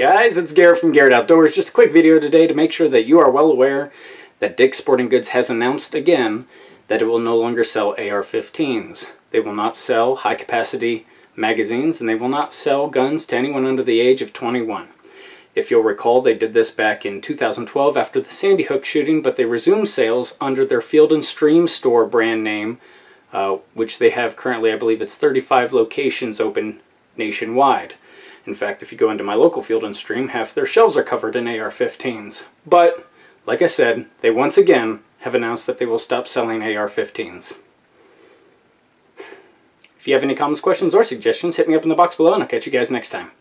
guys, it's Garrett from Garrett Outdoors. Just a quick video today to make sure that you are well aware that Dick's Sporting Goods has announced again that it will no longer sell AR-15s. They will not sell high-capacity magazines, and they will not sell guns to anyone under the age of 21. If you'll recall, they did this back in 2012 after the Sandy Hook shooting, but they resumed sales under their Field and Stream store brand name, which they have currently, I believe it's 35 locations open nationwide. In fact, if you go into my local Field and Stream, half their shelves are covered in AR-15s. But, like I said, they once again have announced that they will stop selling AR-15s. If you have any comments, questions, or suggestions, hit me up in the box below, and I'll catch you guys next time.